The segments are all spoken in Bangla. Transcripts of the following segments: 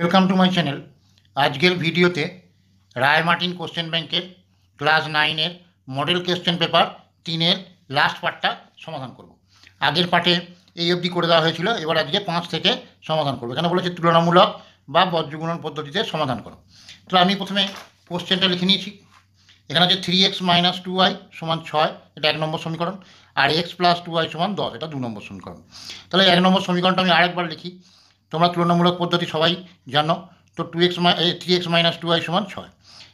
Welcome to my channel. আজকের ভিডিওতে রায় মার্টিন কোশ্চেন ব্যাংকের ক্লাস 9-এর মডেল কোশ্চেন পেপার 3-এর লাস্ট পার্টটা সমাধান করব। আগের পার্টে এই অবধি করে দেওয়া হয়েছিল, এবার আজকে 5 থেকে সমাধান করব। এখানে বলেছে তুলনামূলক বা বর্জ্যগুণন পদ্ধতিতে সমাধান করো। তো আমি প্রথমে কোশ্চেনটা লিখে নিয়েছি। এখানে আছে 3x - 2y = 6, এটা 1 নম্বর সমীকরণ। আর x + 2y = 10, এটা 2 নম্বর সমীকরণ। তাহলে 1 নম্বর সমীকরণটা আমি আরেকবার লিখি, তোমরা তুলনামূলক পদ্ধতি সবাই জানো। তো 3x - 2y = 6,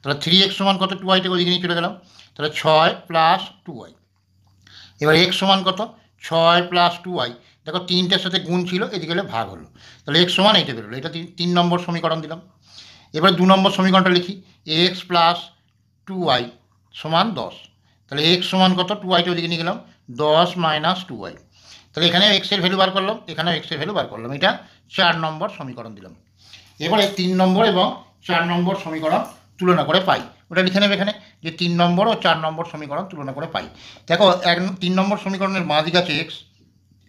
তাহলে 3x = কত, 2y থেকে ওই দিকে নিয়ে চলে গেলাম, তাহলে 6 + 2y। এবার x = কত, 6 + 2y। দেখো 3টার সাথে গুণ ছিল, এদিকে গেলে ভাগ হলো, তাহলে x এইটা বেরোলো। এটা 3 নম্বর সমীকরণ দিলাম। এবার 2 নম্বর সমীকরণটা লিখি, x + 2y = 10, তাহলে x = কত, 2y ওই দিকে নিয়ে গেলাম, 10 - 2y। তাহলে এখানে এক্সের ভ্যালু বার করলাম, এখানেও এক্সের ভ্যালু বার করলাম। এটা 4 নম্বর সমীকরণ দিলাম। এবারে 3 নম্বর এবং 4 নম্বর সমীকরণ তুলনা করে পাই, ওটা লিখে নেবে এখানে, যে 3 নম্বর ও 4 নম্বর সমীকরণ তুলনা করে পাই। দেখো 3 নম্বর সমীকরণের বাঁ দিকে আছে এক্স,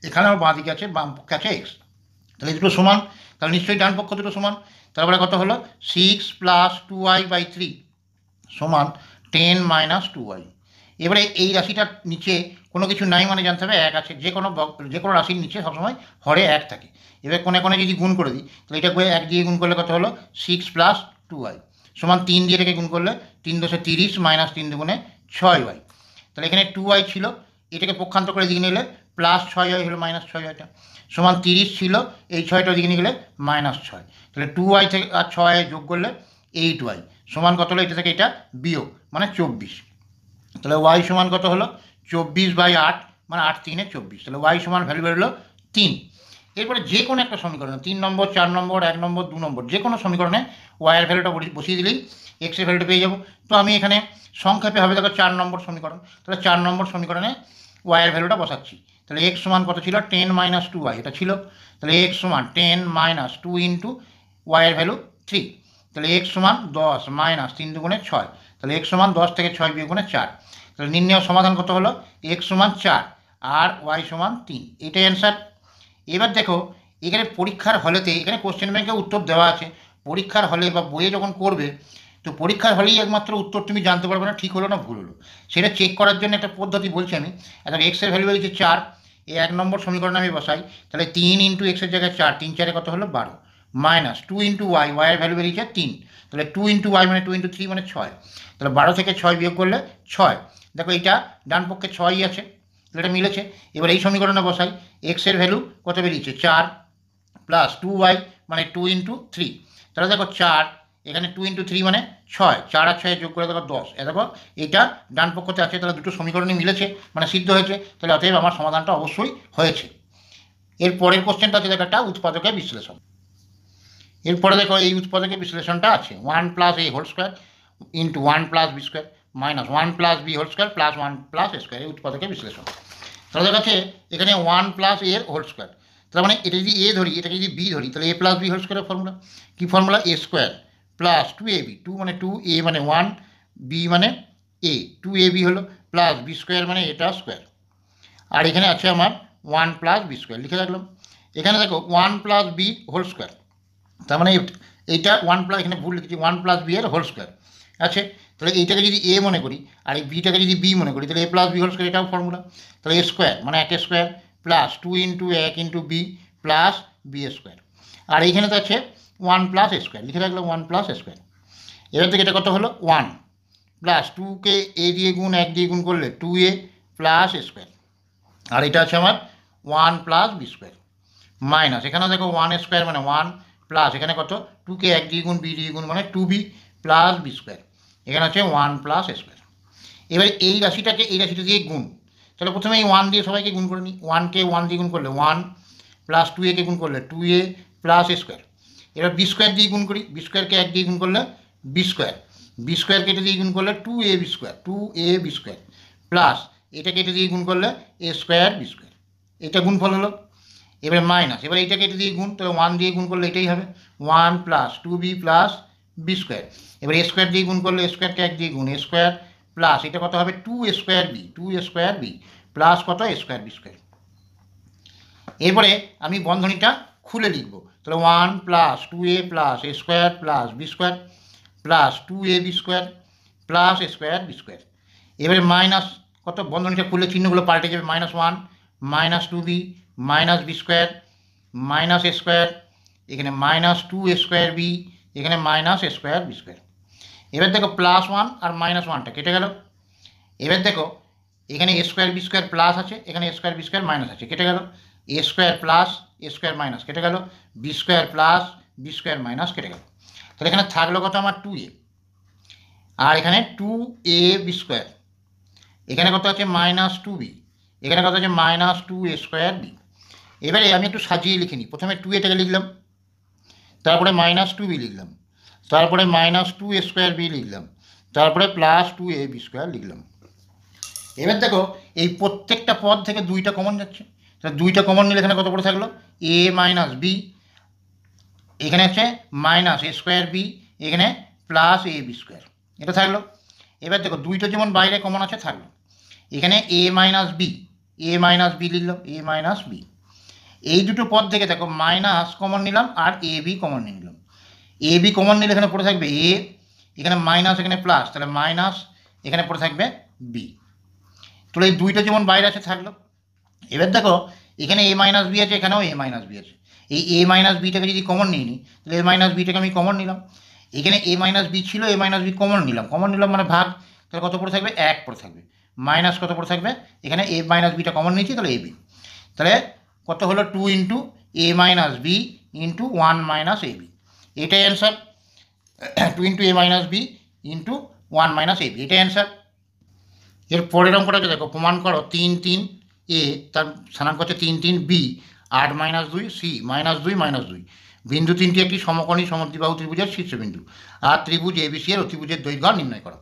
এখানেও বাঁ দিকে আছে, বাম পক্ষে আছে এক্স, তাহলে দুটো সমান, তাহলে নিশ্চয়ই ডান পক্ষ দুটো সমান। তারপরে কত হলো, 6 + 2y/3 = 10 - 2y। এবারে এই রাশিটার নিচে কোনো কিছু নাই মানে জানতে হবে 1 আছে। যে কোনো রাশির নিচে সবসময় হরে 1 থাকে। এবার কোণে কোণে যদি গুণ করে দিই, তাহলে এটা 1 দিয়ে গুণ করলে কত হলো, 6 + 2y = 3 দিয়ে এটাকে গুণ করলে 3 × 30 - 3 × 6y। তাহলে এখানে 2y ছিল, এটাকে পক্ষান্তর করে দিকে নিলে +6y হলো -6yটা, = 30 ছিল, এই 6টা দিকে নিয়ে গেলে -6। তাহলে 2y থেকে আর 6 যোগ করলে 8y = কত হলো, এটা থেকে এটা বিয়োগ, মানে 24। তাহলে y = কত হলো, 24/8, মানে 8 × 3 = 24। তাহলে y ভ্যালু বেরোলো 3। এরপরে যে কোনো একটা সমীকরণে 3 নম্বর, 4 নম্বর, 1 নম্বর, 2 নম্বর, যে কোনো সমীকরণে ওয়াইয়ের ভ্যালুটা বসিয়ে দিলেই এক্সের ভ্যালুটা পেয়ে যাবো। তো আমি এখানে সংক্ষেপে হবে, দেখো 4 নম্বর সমীকরণ, তাহলে 4 নম্বর সমীকরণে ওয়াইয়ের ভ্যালুটা বসাচ্ছি। তাহলে x = কত ছিল, 10 - 2y, এটা ছিল। তাহলে x = 10 - 2 ইন্টু ওয়াইয়ের ভ্যালু 3। তাহলে x = 10 - 3 × 6। তাহলে x = 10 থেকে 6 বিয়োগ গুণে 4। তাহলে নির্ণয় সমাধান কত হলো, x = 4 আর y = 3, এটাই অ্যান্সার। এবার দেখো এখানে পরীক্ষার হলেতে, এখানে কোশ্চেন ব্যাংকে উত্তর দেওয়া আছে, পরীক্ষার হলে বা বইয়ে যখন করবে, তো পরীক্ষার হলেই একমাত্র উত্তর তুমি জানতে পারবে না ঠিক হলো না ভুল হলো। সেটা চেক করার জন্য একটা পদ্ধতি বলছি আমি। এখন এক্সের ভ্যালু হচ্ছে 4, এই 1 নম্বর সমীকরণে আমি বসাই, তাহলে 3 × x জায়গায় 4, 3 × 4 কত হলো 12, -2 × y, ওয়াইয়ের ভ্যালু বেরিয়েছে 3, তাহলে 2 × y মানে 2 × 3 মানে 6। তাহলে 12 থেকে 6 বিয়োগ করলে 6। দেখো এইটা ডান পক্ষে 6 আছে, এটা মিলেছে। এবার এই সমীকরণে বসাই, এক্সের ভ্যালু কত বেরিয়েছে, 4 + 2y মানে 2 × 3। তাহলে দেখো 4, এখানে 2 × 3 মানে 6, 4 আর 6 যোগ করে দেখো 10। এ দেখো এটা ডান পক্ষতে আছে, তাহলে দুটো সমীকরণই মিলেছে, মানে সিদ্ধ হয়েছে। তাহলে অতএব আমার সমাধানটা অবশ্যই হয়েছে। এর পরের কোশ্চেনটা আছে, দেখো একটা উৎপাদকের বিশ্লেষণ। এরপরে দেখো এই উৎপাদকের বিশ্লেষণটা আছে, 1 + a² × 1 + b² - 1 + b² + a², এই উৎপাদকের বিশ্লেষণ। তাহলে দেখা যাচ্ছে এখানে 1 + a², তার মানে এটা যদি a ধরি, এটাকে যদি b ধরি, তাহলে a + b² ফর্মুলা কি, ফর্মুলা a² + 2ab, 2 মানে 2, a মানে 1, b মানে a, 2ab হলো, + b² মানে এটা স্কোয়ার। আর এখানে আছে আমার 1 + b² লিখে রাখলাম। এখানে দেখো 1 + b², তার মানে এইটা 1 প্লাস, এখানে ভুল লিখেছি, 1 + b² আছে। তাহলে এইটাকে যদি a মনে করি আর এই বিটাকে যদি b মনে করি, তাহলে a + b², এটাও ফর্মুলা। তাহলে a² মানে 1² + 2 × 1 × b + b²। আর এইখানে তো আছে 1 + a² লিখে রাখলাম, 1 + a²। এবার থেকে এটা কত হলো 1 + 2কে a দিয়ে গুণ 1 দিয়ে গুণ করলে 2a + a²। আর এটা আছে আমার 1 + b² মাইনাস, এখানে দেখো 1a² মানে 1 প্লাস, এখানে কত 2কে 1 দিয়ে গুণ 2 দিয়ে গুণ মানে 2b + b², এখানে আছে 1 + a²। এবার এই রাশিটাকে এই রাশিটা দিয়ে গুণ, তাহলে প্রথমে এই 1 দিয়ে সবাইকে গুণ করে নিই, 1 কে 1 দিয়ে গুণ করলে 1 + 2a কে গুণ করলে 2a + a²। এবার b² দিয়ে গুণ করি, b² কে 1 দিয়ে গুণ করলে b², b² কেটে দিয়ে গুণ করলে 2ab², প্লাস এটাকে কেটে দিয়ে গুণ করলে a²b², এটা গুণফল হলো। এবার মাইনাস, এবার এইটাকে এটা দিয়ে গুণ, তাহলে 1 দিয়ে গুণ করলে এটাই হবে 1 + 2b + b²। এবার a² দিয়ে গুণ করলে a²কে 1 দিয়ে গুণ, a² প্লাস এটা কত হবে 2a²b প্লাস কত a²b²। এরপরে আমি বন্ধনীটা খুলে লিখব, তাহলে 1 plus 2a plus a square plus b square plus 2ab square plus a square b square. এবারে মাইনাস কত, বন্ধনীটা খুললে চিহ্নগুলো পাল্টে যাবে, minus 1 minus 2b minus b square minus a square, এখানে মাইনাস 2a স্কোয়ার b, এখানে minus a square b square. এবার দেখো প্লাস 1 আর মাইনাস 1টা কেটে গেল। এবার দেখো এখানে A square B square plus আছে, এখানে A square B square minus আছে, কেটে গেল। A square plus A square minus কেটে গেল, B square plus B square minus কেটে গেল। তাহলে এখানে থাকলো কত আমার 2a, আর এখানে 2a বি স্কোয়ার, এখানে কত আছে মাইনাস 2b, এখানে কত আছে মাইনাস 2a স্কোয়ার বি। এবারে আমি একটু সাজিয়ে লিখে নিই, প্রথমে 2aটাকে লিখলাম, তারপরে মাইনাস 2b লিখলাম, তারপরে মাইনাস 2a স্কোয়ার বি লিখলাম, তারপরে প্লাস 2a বি স্কোয়ার লিখলাম। এবার দেখো এই প্রত্যেকটা পদ থেকে 2টা কমন যাচ্ছে, তাহলে 2টা কমন নিলে এখানে কত পড়ে থাকলো a মাইনাস বি, এখানে আছে মাইনাস এ স্কোয়ার বি, এখানে প্লাস এ বি স্কোয়ার, এটা থাকলো। এবার দেখো 2টা যেমন বাইরে কমন আছে থাকলো, এখানে a মাইনাস বি লিখলাম, a মাইনাস বি। এই দুটো পদ থেকে দেখো মাইনাস কমন নিলাম আর এ বি কমন নিলাম, এ বি কমন নিলে এখানে পড়ে থাকবে a, এখানে মাইনাস এখানে প্লাস, তাহলে মাইনাস এখানে পড়ে থাকবে বি। তাহলে এই 2টা যেমন বাইরে আছে থাকলো। এবার দেখো এখানে a মাইনাস বি আছে, এখানেও a মাইনাস বি আছে, এই a মাইনাস বিটাকে যদি কমন নিয়ে নিই, তাহলে a মাইনাস বিটাকে আমি কমন নিলাম, এখানে a মাইনাস বি ছিল, a মাইনাস বি কমন নিলাম, মানে ভাগ, তাহলে কত পড়ে থাকবে 1 পড়ে থাকবে, মাইনাস কত পড়ে থাকবে, এখানে a মাইনাস বিটা কমন নিয়েছি, তাহলে ab, তাহলে কত হলো 2 into a minus B into 1 minus ab, এটাই answer. 2 into a minus B into 1 minus ab, এটাই অ্যান্সার। এর পরের অঙ্কটাকে দেখো, প্রমাণ করো 3 a তার স্থানাঙ্ক হচ্ছে 3 b, 8 minus 2 c minus 2 minus 2, বিন্দু 3টি একটি সমকোণী সমদ্বিবাহু ত্রিভুজের শীর্ষবিন্দু, আর ত্রিভুজ abc এর অতিভুজের দৈর্ঘ্য নির্ণয় করো।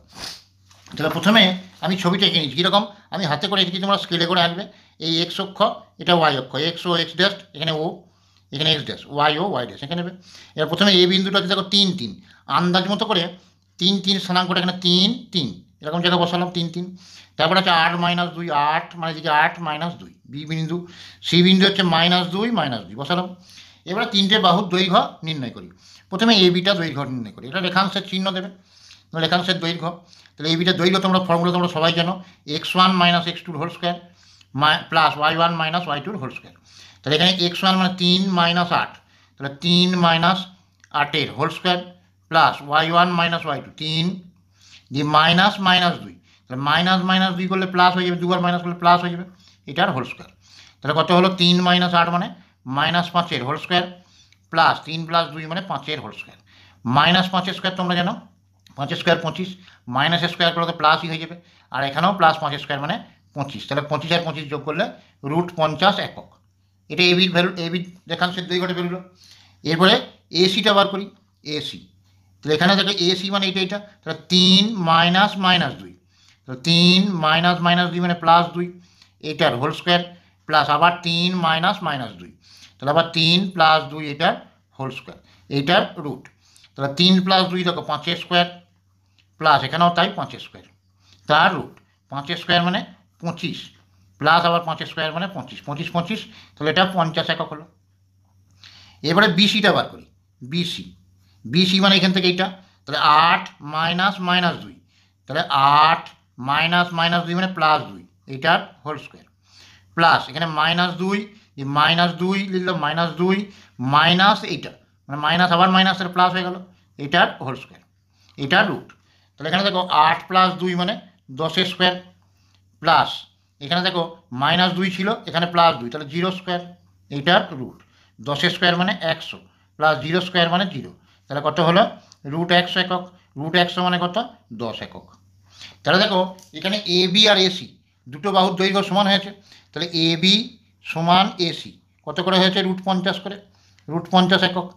তাহলে প্রথমে আমি ছবিটা এঁকে নিচ্ছি, কীরকম আমি হাতে করে এঁকেছি, তোমরা স্কেলে করে আঁকবে। এই x অক্ষ, এটা y অক্ষ, এক্স ও এক্স ড্যাশ, এখানে ও এখানে এক্স ড্যাশ, y ও y ড্যাশ এখানে নেবে। এবার প্রথমে এই বিন্দুটা হচ্ছে দেখো 3 আন্দাজ মতো করে 3 স্থানাঙ্কটা এখানে 3 এরকম জায়গায় বসালাম 3 তারপরে হচ্ছে 8 মাইনাস 2, 8 মানে দিকে 8 মাইনাস 2, বি বিন্দু, সি বিন্দু হচ্ছে -2 বসালাম। এবারে 3টে বাহুর দৈর্ঘ্য নির্ণয় করি, প্রথমে এ বিটা দৈর্ঘ্য নির্ণয় করি, এটা রেখাংশের চিহ্ন দেবে, রেখাংশের দৈর্ঘ্য। তাহলে এ বিটা দৈর্ঘ্য তোমরা ফর্মুলা তোমরা সবাই জানো, x1 - x2 whole square plus y1 - y2 whole square. তাহলে এখানে x1 মানে 3 - 8, তাহলে 3 - 8 এর whole square plus y1 - y2 3 দিয়ে মাইনাস -2, তাহলে -2 করলে প্লাস হয়ে যাবে, 2 বার মাইনাস করলে প্লাস হয়ে যাবে, এটার হোল স্কোয়ার। তাহলে কত হলো 3 - 8 মানে -5 হোল স্কোয়ার প্লাস 3 + 2 মানে 5 হোল স্কোয়ার। -5 স্কোয়ার তোমরা জানো, 5 স্কোয়ার 25, মাইনাস স্কোয়ার করলে তো প্লাসই হয়ে যাবে, আর এখানেও প্লাস 5 স্কোয়ার মানে 25, তাহলে 25 আর 25 যোগ করলে √50 একক, এটা এ বির ভ্যালু, এ বির রেখাংশের দৈর্ঘ্যটা বেরোলো। এরপরে এসিটা বার করি, এসি, তাহলে এখানে দেখো ac মানে এটা, তাহলে 3 - -2, তাহলে 3 - -2 মানে +2, এটার হোল স্কোয়ার প্লাস আবার 3 - -2, তাহলে আবার 3 + 2 এটার হোল স্কোয়ার, এটার রুট, তাহলে 3 + 2 দেখো 5 স্কোয়ার প্লাস এখানেও তাই 5 স্কোয়ার, তার রুট 5 স্কোয়ার মানে 25 প্লাস আবার 5 স্কোয়ার মানে 25, তাহলে এটা 50 একক হলো। এবারে বিসিটা বার করি, বিসি, বিসি মানে এখান থেকে এইটা, তাহলে 8 - -2, তাহলে 8 - -2 মানে +2, এইটার হোল স্কোয়ার প্লাস এখানে -2 লিখলাম, -2 মাইনাস এইটা মানে মাইনাস আবার মাইনাস তাহলে প্লাস হয়ে গেল, এইটার হোল স্কোয়ার, এইটার রুট। তাহলে এখানে দেখো 8 + 2 মানে 10 স্কোয়ার প্লাস এখানে দেখো -2 ছিল, এখানে +2, তাহলে 0 স্কোয়ার, এইটার রুট, 10 স্কোয়ার মানে 100 প্লাস 0 স্কোয়ার মানে 0, তাহলে কত হলো √100 একক, √100 মানে কত 10 একক। তাহলে দেখো এখানে এ বি আর এসি দুটো বাহুর দৈর্ঘ্য সমান হয়েছে, তাহলে এ বি সমান এসি কত করে হয়েছে √50 করে, √50 একক।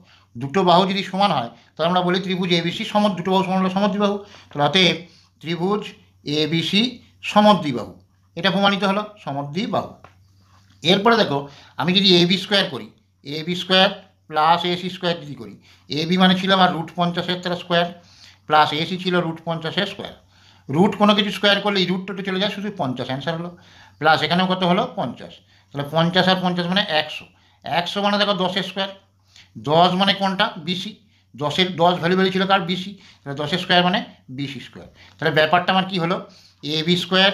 দুটো বাহু যদি সমান হয় তাহলে আমরা বলি ত্রিভুজ এবিসি সম, দুটো বাহু সমান হলো সমদ্বিবাহু, তাহলে অতএব ত্রিভুজ এবিসি সমদ্বিবাহু, এটা প্রমাণিত হলো সমদ্বিবাহু। এরপরে দেখো আমি যদি এ বি স্কোয়ার করি, A B square plus AC square যদি করি, এ বি মানে ছিল আমার √50 তার স্কোয়ার প্লাস এসি ছিল √50 স্কোয়ার, রুট কোনো কিছু স্কোয়ার করলে এই রুটটা চলে যায়, শুধু 50 অ্যান্সার হলো, প্লাস এখানেও কত হলো 50, তাহলে 50 আর 50 মানে 100 মানে দেখো 10 স্কোয়ার দশ মানে কোনটা বিসি, দশের দশ ভ্যালু বেরিয়েছিল কার বিসি, তাহলে দশের স্কোয়ার মানে বিসি স্কোয়ার। তাহলে ব্যাপারটা আমার কী হলো, A B square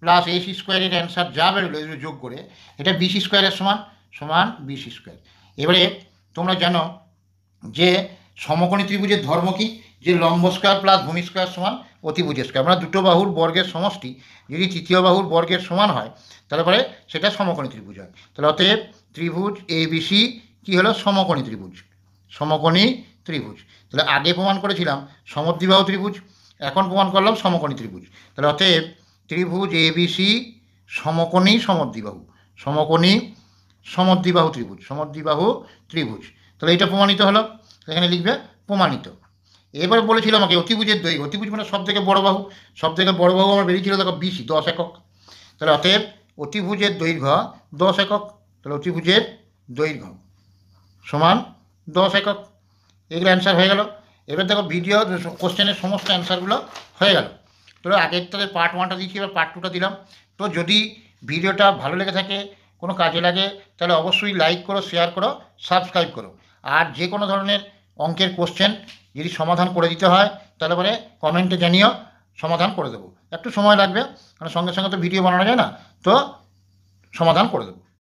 plus A C স্কোয়ারের অ্যান্সার যা বেরোলো এগুলো যোগ করে এটা বিসি স্কোয়ারের সমান সমান বিসি স্কোয়ার। এবারে তোমরা জানো যে সমকোণী ত্রিভুজের ধর্ম কি, যে লম্ব স্কোয়ার প্লাস ভূমি স্কোয়ার সমান অতিভুজ স্কোয়ার, মানে দুটো বাহুর বর্গের সমষ্টি যদি তৃতীয় বাহুর বর্গের সমান হয় তাহলে পরে সেটা সমকোণী ত্রিভুজ হয়। তাহলে অতএব ত্রিভুজ এ বি সি কী হলো, সমকোণী ত্রিভুজ, সমকোণী ত্রিভুজ। তাহলে আগে প্রমাণ করেছিলাম সমদ্বিবাহু ত্রিভুজ, এখন প্রমাণ করলাম সমকোণী ত্রিভুজ। তাহলে অতএব ত্রিভুজ এ বি সি সমকোণী সমদ্বিবাহু, সমকোণী সমদ্বিবাহু ত্রিভুজ, সমদ্বিবাহু ত্রিভুজ। তাহলে এটা প্রমাণিত হলো, এখানে লিখবে প্রমাণিত। এবার বলেছিলাম আমাকে অতিভুজের দৈর্ঘ্য, অতিভুজ মানে সব থেকে বড় বাহু, সব থেকে বড় বাহু আমার বেরিয়েছিল দেখো বিসি, 10 একক। তাহলে অতএব অতিভুজের দৈর্ঘ্য 10 একক, তাহলে অতিভুজের দৈর্ঘ্য সমান 10 একক। এগুলো অ্যান্সার হয়ে গেল। এবার দেখো ভিডিও কোশ্চেনের সমস্ত অ্যান্সারগুলো হয়ে গেল। তাহলে আগের তাদের পার্ট ওয়ানটা দিচ্ছি, এবার পার্ট টুটা দিলাম। তো যদি ভিডিওটা ভালো লেগে থাকে, কোনো কাজে লাগে, তাহলে অবশ্যই লাইক করো, শেয়ার করো, সাবস্ক্রাইব করো। আর যে কোনো ধরনের অঙ্কের কোশ্চেন যদি সমাধান করে দিতে হয় তাহলে পরে কমেন্টে জানিও, সমাধান করে দেবো। একটু সময় লাগবে, কারণ সঙ্গে সঙ্গে তো ভিডিও বানানো যায় না, তো সমাধান করে দেবো।